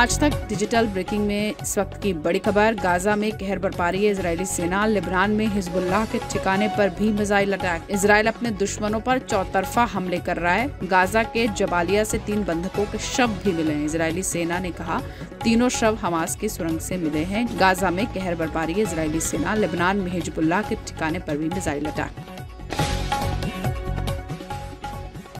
आज तक digital breaking में इस वक्त की बड़ी खबर। गाजा में कहर बरपा रही है इजरायली सेना। लेबनान में हिजबुल्लाह के ठिकाने पर भी मिसाइल अटैक। इजरायल अपने दुश्मनों पर चौतरफा हमले कर रहा है। गाजा के जबालिया से 3 बंधकों के शव भी मिले हैं। इजरायली सेना ने कहा तीनों शव हमास की सुरंग से मिले हैं। गाजा में कहर बरपा रही है इजरायली सेना। लेबनान में हिजबुल्लाह के ठिकाने पर भी मिसाइल अटैक।